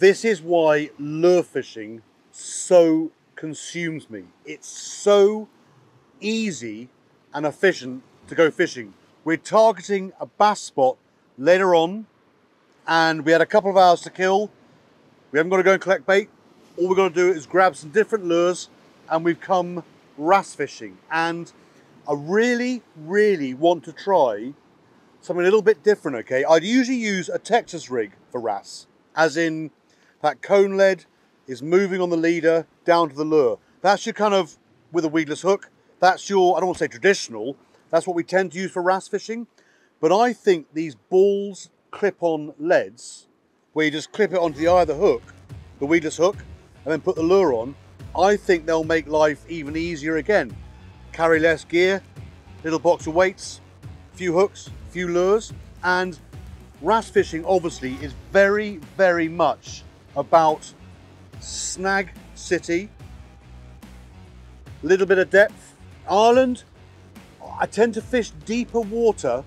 This is why lure fishing so consumes me. It's so easy and efficient to go fishing. We're targeting a bass spot later on, and we had a couple of hours to kill. We haven't got to go and collect bait. All we've got to do is grab some different lures, and we've come wrasse fishing. And I really, really want to try something a little bit different, okay? I'd usually use a Texas rig for wrasse, as in that cone lead is moving on the leader down to the lure. That's your kind of, with a weedless hook, that's your, I don't want to say traditional, that's what we tend to use for wrasse fishing. But I think these balls clip-on leads, where you just clip it onto the eye of the hook, the weedless hook, and then put the lure on, I think they'll make life even easier again. Carry less gear, little box of weights, few hooks, few lures, and wrasse fishing obviously is very, very much about snag city, little bit of depth. Ireland, I tend to fish deeper water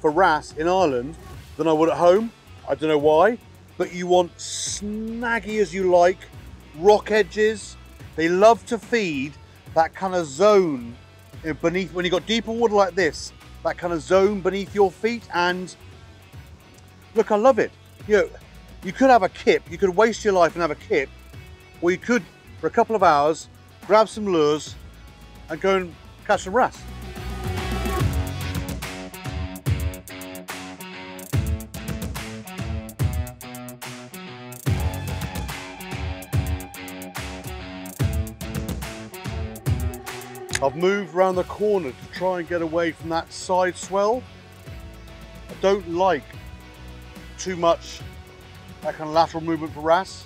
for wrasse in Ireland than I would at home. I don't know why, but you want snaggy as you like, rock edges. They love to feed that kind of zone beneath, when you've got deeper water like this, that kind of zone beneath your feet. And look, I love it. You know, you could have a kip, you could waste your life and have a kip, or you could, for a couple of hours, grab some lures and go and catch some wrasse. I've moved round the corner to try and get away from that side swell. I don't like too much that kind of lateral movement for wrasse.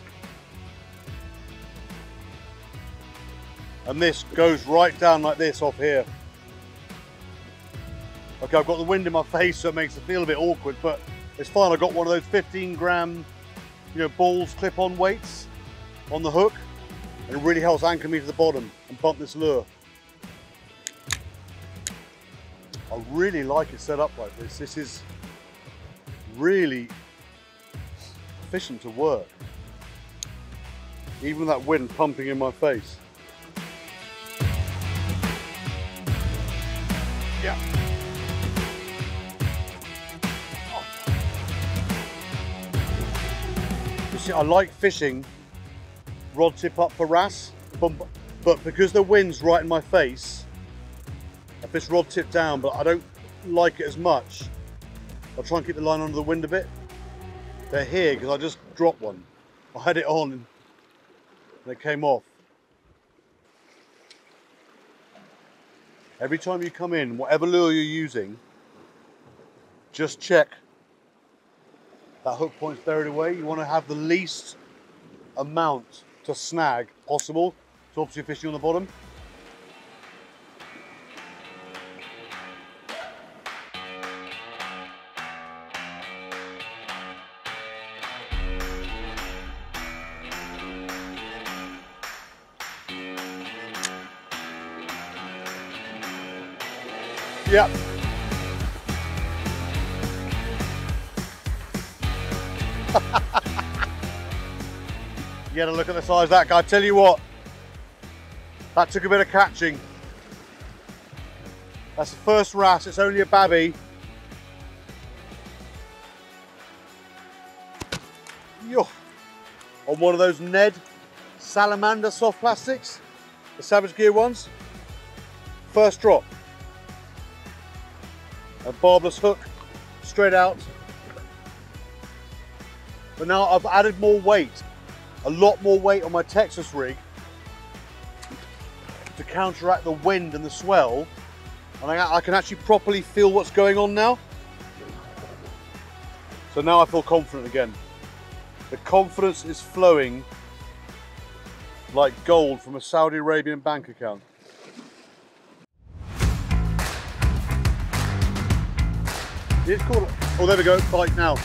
And this goes right down like this off here. Okay, I've got the wind in my face, so it makes it feel a bit awkward, but it's fine. I've got one of those 15-gram, you know, balls, clip-on weights on the hook, and it really helps anchor me to the bottom and bump this lure. I really like it set up like this. This is really efficient to work. Even with that wind pumping in my face. Yeah. Oh. You see, I like fishing rod tip up for wrasse, but because the wind's right in my face, I fish rod tip down, but I don't like it as much. I'll try and keep the line under the wind a bit. They're here because I just dropped one. I had it on and it came off. Every time you come in, whatever lure you're using, just check that hook point's buried away. You want to have the least amount to snag possible. So obviously you're fishing on the bottom. Yep. You had a look at the size of that guy. I tell you what, that took a bit of catching. That's the first wrasse, it's only a babby. Yo. On one of those Ned Salamander soft plastics, the Savage Gear ones. First drop. A barbless hook, straight out. But now I've added more weight, a lot more weight on my Texas rig to counteract the wind and the swell. And I can actually properly feel what's going on now. So now I feel confident again. The confidence is flowing like gold from a Saudi Arabian bank account. It's called, oh, there we go, bite now.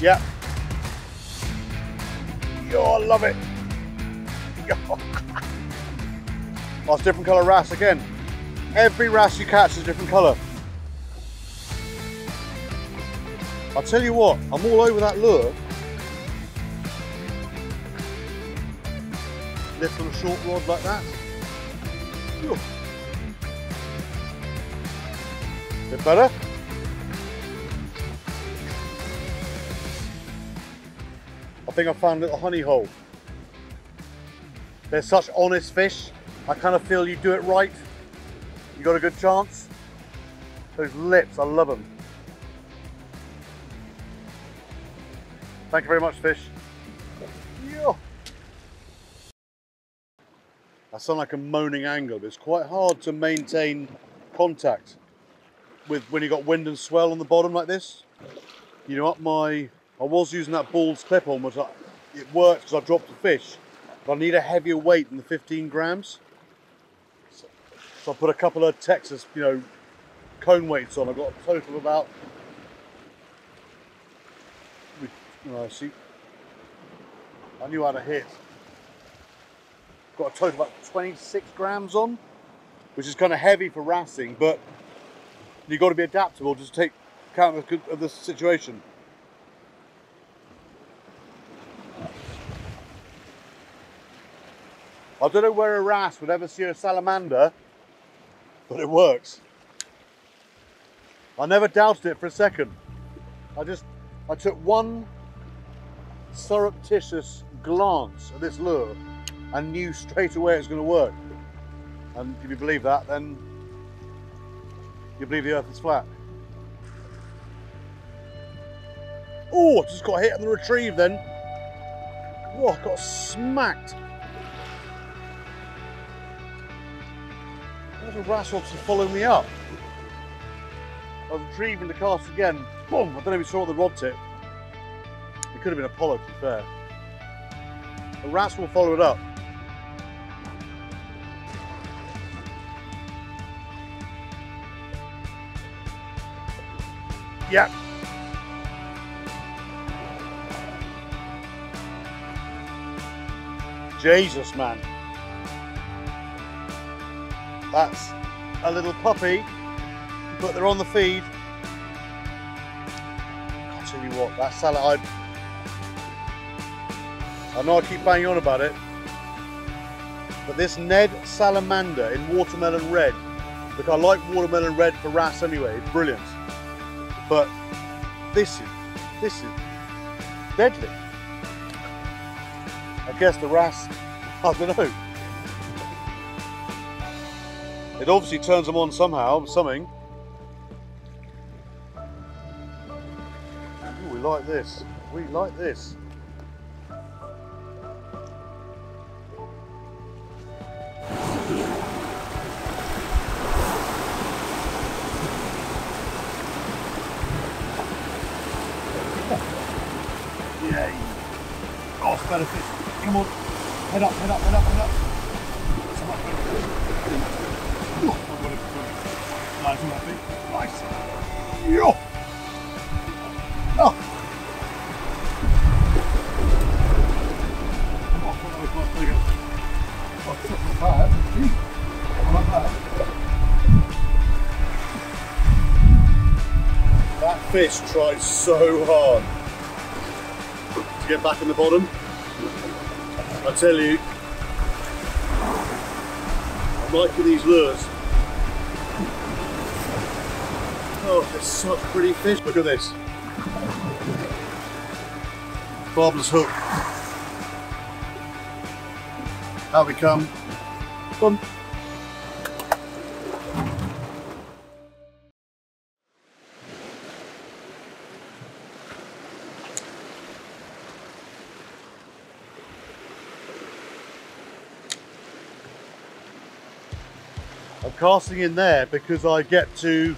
Yeah. Yo, I love it. Yo. Oh, it's different colour wrasse again. Every wrasse you catch is a different colour. I'll tell you what, I'm all over that lure. this on a short rod like that. Whew. Bit better. I think I found a little honey hole. They're such honest fish. I kind of feel you do it right, you got a good chance. Those lips, I love them. Thank you very much, fish. Yeah. I sound like a moaning angler, but it's quite hard to maintain contact with when you've got wind and swell on the bottom like this. You know, I was using that Ball's clip-on, which it worked because I dropped the fish, but I need a heavier weight than the 15 grams. So I put a couple of Texas, you know, cone weights on. I've got a total of about, see, I knew how to hit. Got a total of about 26 grams on, which is kind of heavy for wrassing, but you've got to be adaptable, just take account of the situation. I don't know where a wrasse would ever see a salamander, but it works. I never doubted it for a second. I took one surreptitious glance at this lure and knew straight away it was going to work. And if you believe that, then you believe the earth is flat. Oh, I just got hit on the retrieve then. Whoa, I got smacked. What a wrasse obviously following me up. I was retrieving the cast again. Boom! I don't know if you saw the rod tip. It could have been Apollo, to be fair. The wrasse will follow it up. Yep. Jesus, man. That's a little puppy, but they're on the feed. I'll tell you what, that salad, I know I keep banging on about it, but this Ned Salamander in watermelon red, look, I like watermelon red for wrasse anyway, it's brilliant, but this is deadly. I guess the wrasse, I don't know. It obviously turns them on somehow, something. Ooh, we like this. We like this. Yay! Oh, better fish. Come on. Head up, head up, head up, head up. That's a much better fish. Nice, nice. Yo. Oh. That fish tries so hard to get back on the bottom. I tell you, I'm liking these lures. Oh, they're such pretty fish. Look at this. Barbless hook. Out we come. Boom. I'm casting in there because I get to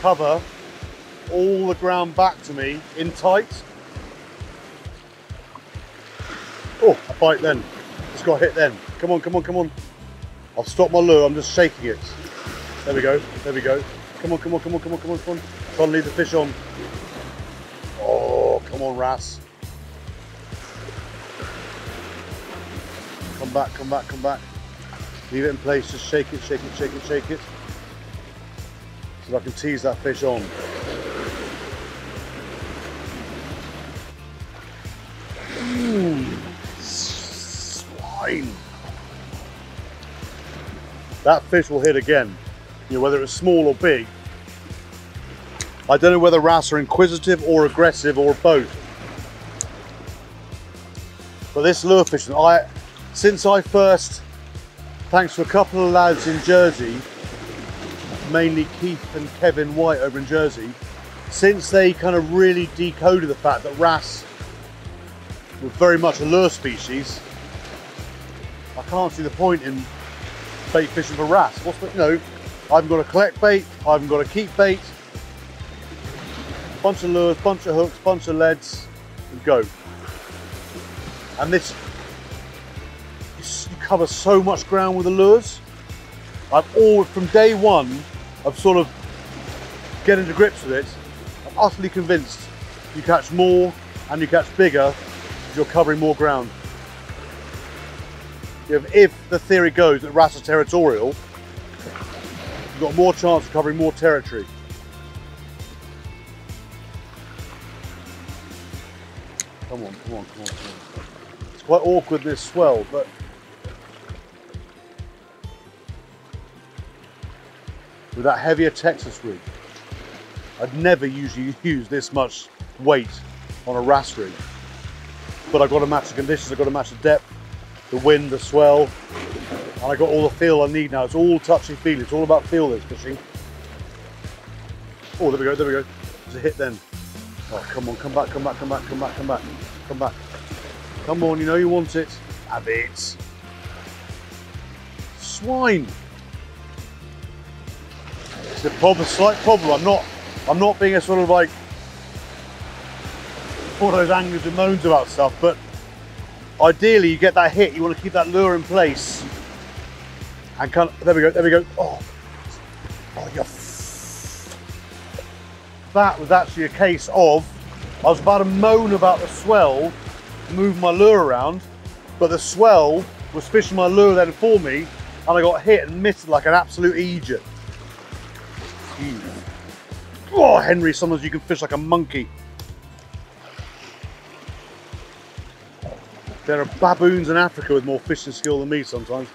cover all the ground back to me in tight. Oh, a bite then. It's got a hit then. Come on, come on, come on. I'll stop my lure, I'm just shaking it. There we go, there we go. Come on, come on, come on, come on, come on, come on. Try and leave the fish on. Oh, come on, wrasse. Come back, come back, come back. Leave it in place, just shake it, shake it, shake it, shake it. So I can tease that fish on. Ooh. fine. That fish will hit again, you know, whether it's small or big. I don't know whether wrasse are inquisitive or aggressive or both. But this lure fishing, thanks to a couple of lads in Jersey, mainly Keith and Kevin White over in Jersey, since they kind of really decoded the fact that wrasse were very much a lure species, I can't see the point in bait fishing for wrasse. What's the, you know, I haven't got to collect bait, I haven't got to keep bait. Bunch of lures, bunch of hooks, bunch of leads, and go. And this, you cover so much ground with the lures. I've always, from day one, I've sort of getting to grips with it. I'm utterly convinced you catch more and you catch bigger because you're covering more ground. If the theory goes that wrasse are territorial, you've got more chance of covering more territory. Come on, come on, come on, come on. It's quite awkward, this swell, but with that heavier Texas rig, I'd never usually use this much weight on a wrasse rig. But I've got to match the conditions, I've got to match the depth, the wind, the swell, and I've got all the feel I need now. It's all touchy-feely, it's all about feel this fishing. Oh, there we go, there's a hit then. Oh, come on, come back, come back, come back, come back, come back, come back. Come on, you know you want it. Have it. Swine. It's a problem, slight problem. I'm not being a sort of like one of those anglers who moans about stuff, but ideally you get that hit, you want to keep that lure in place. And kind of, there we go, there we go. Oh, oh you're that was actually a case of, I was about to moan about the swell, move my lure around, but the swell was fishing my lure then for me, and I got hit and missed like an absolute idiot. Oh, Henry, sometimes you can fish like a monkey. There are baboons in Africa with more fishing skill than me sometimes.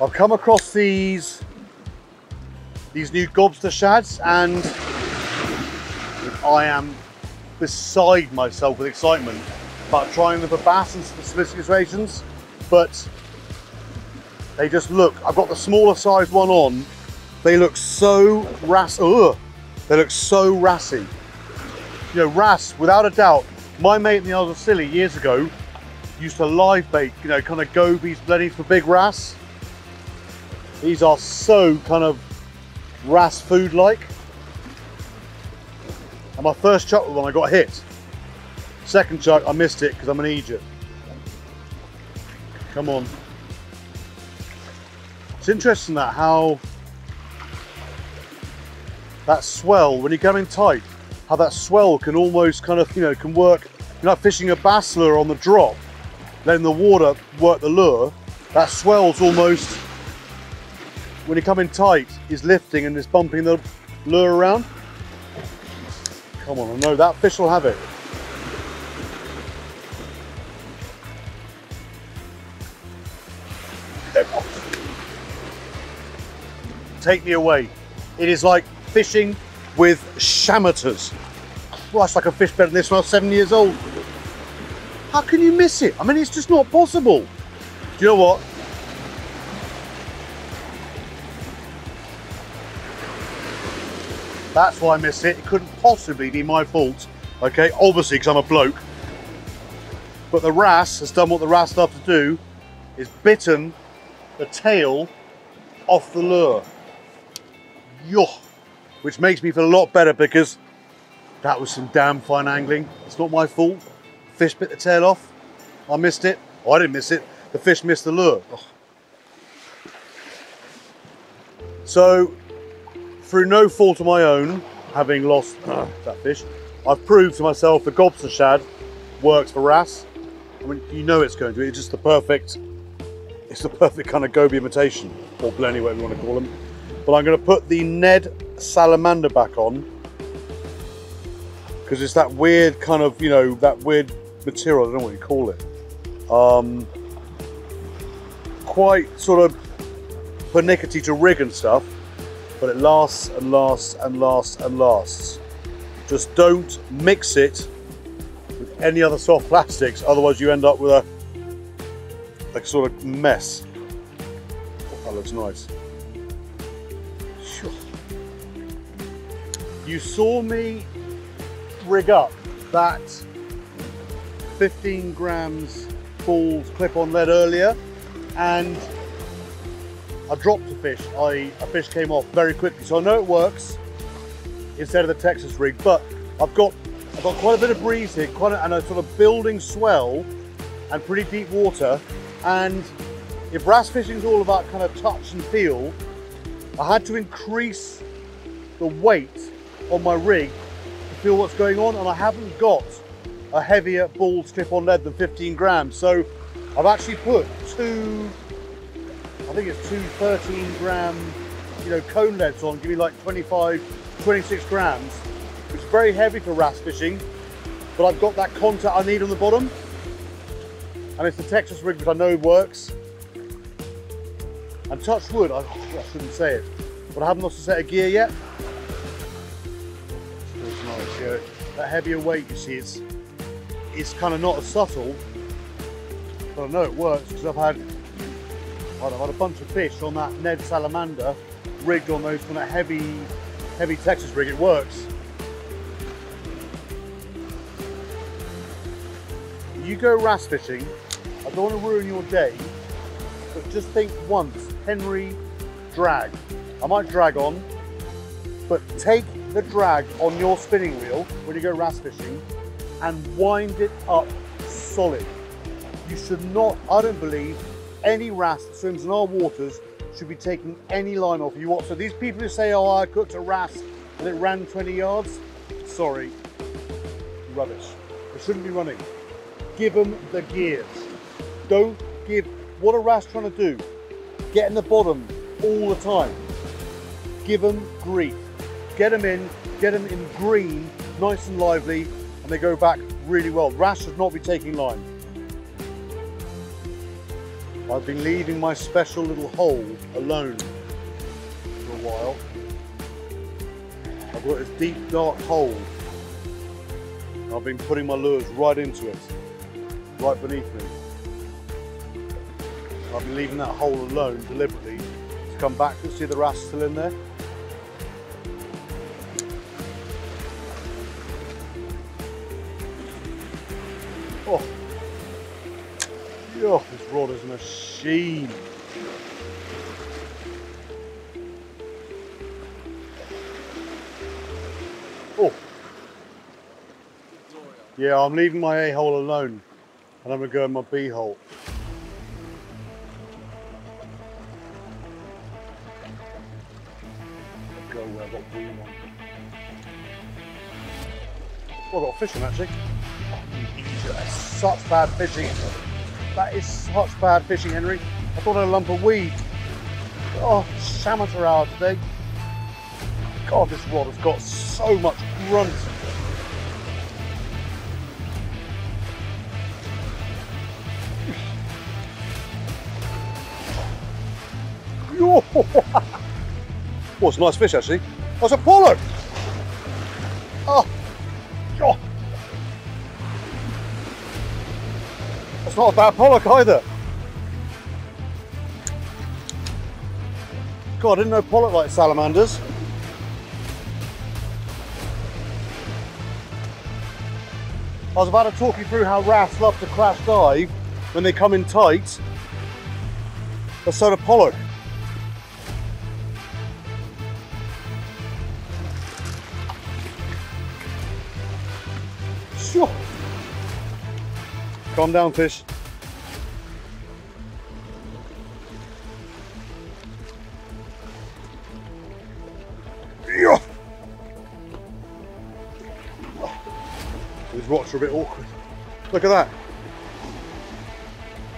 I've come across these new gobster shads, and I am beside myself with excitement about trying them for bass and specifications, but they just look, I've got the smaller size one on, they look so wrassy. You know, wrasse, without a doubt, my mate in the Isles of Scilly years ago used to live bait, you know, kind of gobies, blennies for big wrasse. These are so kind of wrasse food-like. And my first chuck with one, I got hit. Second chuck, I missed it because I'm an idiot. Come on. It's interesting that how that swell, when you're going tight, how that swell can almost kind of, you know, can work. You're not fishing a bass lure on the drop, letting the water work the lure. That swell's almost, when you come in tight, is lifting and is bumping the lure around. Come on, I know that fish will have it. Take me away. It is like fishing with shamateurs. Christ, I can fish better than this when I was 7 years old. How can you miss it? I mean, it's just not possible. Do you know what? That's why I missed it. It couldn't possibly be my fault, okay? Obviously, because I'm a bloke. But the wrasse has done what the wrasse love to do, is bitten the tail off the lure. Yo! Which makes me feel a lot better because that was some damn fine angling. It's not my fault. Fish bit the tail off. I missed it. Oh, I didn't miss it. The fish missed the lure. Oh. So, through no fault of my own, having lost that fish, I've proved to myself the gobster shad works for wrasse. I mean, you know it's going to. It's just the perfect, it's the perfect kind of goby imitation, or blenny, whatever you want to call them. But I'm going to put the Ned Salamander back on, because it's that weird kind of, you know, that weird material, I don't know what you call it. Quite sort of pernickety to rig and stuff, but it lasts and lasts and lasts and lasts. Just don't mix it with any other soft plastics, otherwise you end up with a sort of mess. Oh, that looks nice. You saw me rig up that 15 grams balls clip-on lead earlier, and I dropped a fish. A fish came off very quickly, so I know it works instead of the Texas rig. But I've got quite a bit of breeze here, and a sort of building swell, and pretty deep water. And if bass fishing is all about kind of touch and feel, I had to increase the weight on my rig to feel what's going on, and I haven't got a heavier ball strip on lead than 15 grams. So I've actually put two 13 gram, you know, cone leads on, giving like 25, 26 grams, which is very heavy for bass fishing, but I've got that contact I need on the bottom. And it's the Texas rig, which I know works. And touch wood, I shouldn't say it, but I haven't lost a set of gear yet. That heavier weight, you see, it's kind of not as subtle, but I know it works because I've had a bunch of fish on that Ned Salamander rigged on those kind of heavy Texas rig. It works. You go bass fishing, I don't want to ruin your day, but just think once, Henry, drag. I might drag on, but take the drag on your spinning wheel when you go bass fishing and wind it up solid. You should not, I don't believe, any bass that swims in our waters should be taking any line off you whatsoever. So these people who say, oh, I cooked a bass and it ran 20 yards, sorry, rubbish. It shouldn't be running. Give them the gears. Don't give, what a bass trying to do, get in the bottom all the time. Give them grief. Get them in green, nice and lively, and they go back really well. Bass should not be taking line. I've been leaving my special little hole alone for a while. I've got this deep, dark hole. I've been putting my lures right into it, right beneath me. I've been leaving that hole alone deliberately to come back and see the bass still in there. Oh, this rod is a machine. Oh. Yeah, I'm leaving my A-hole alone and I'm gonna go in my B-hole. Go where I've got B-hole. Oh, I've got fishing actually. That's such bad fishing. That is such bad fishing, Henry. I thought I had a lump of weed. Oh, it's amateur hour today. God, this rod has got so much grunt. Oh, it's a nice fish, actually. Oh, it's a pollock. Oh, God. It's not a bad pollock either. God, I didn't know pollock like salamanders. I was about to talk you through how bass love to crash dive when they come in tight, but so do pollock. Sure. Calm down, fish. These rocks are a bit awkward. Look at that.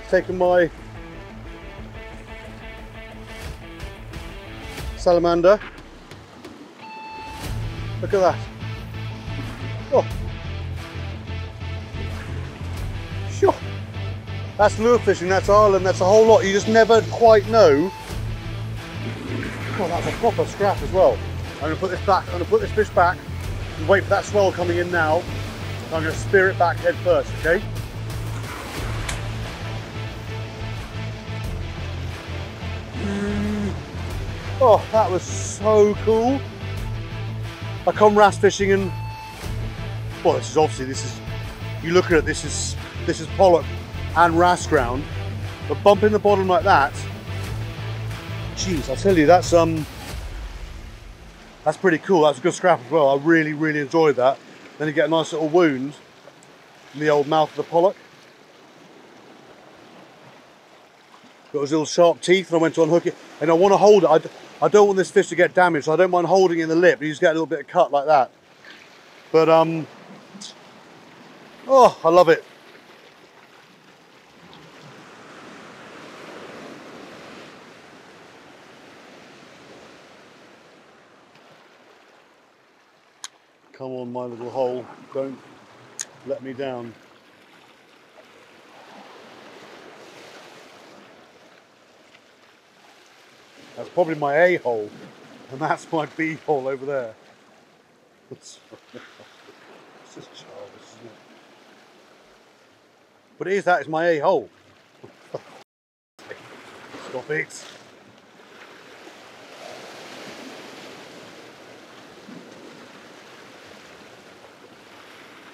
It's taken my salamander. Look at that. Oh. That's lure fishing, that's Ireland, that's a whole lot. You just never quite know. Oh, that's a proper scrap as well. I'm gonna put this back, I'm gonna put this fish back and wait for that swell coming in now. I'm gonna spear it back head first, okay? Oh, that was so cool. I come RAS fishing and, well, this is obviously, this is, you look at it, this is pollock and RAS ground, but bumping the bottom like that, jeez, I'll tell you, that's pretty cool. That's a good scrap as well. I really, really enjoyed that. Then you get a nice little wound in the old mouth of the pollock. Got his little sharp teeth, and I went to unhook it, and I want to hold it. I don't want this fish to get damaged, so I don't mind holding in the lip. You just get a little bit of cut like that. But, oh, I love it. Come on, my little hole, don't let me down. That's probably my A hole, and that's my B hole over there. It's just childish, isn't it? But it is, that is my A hole. Stop it.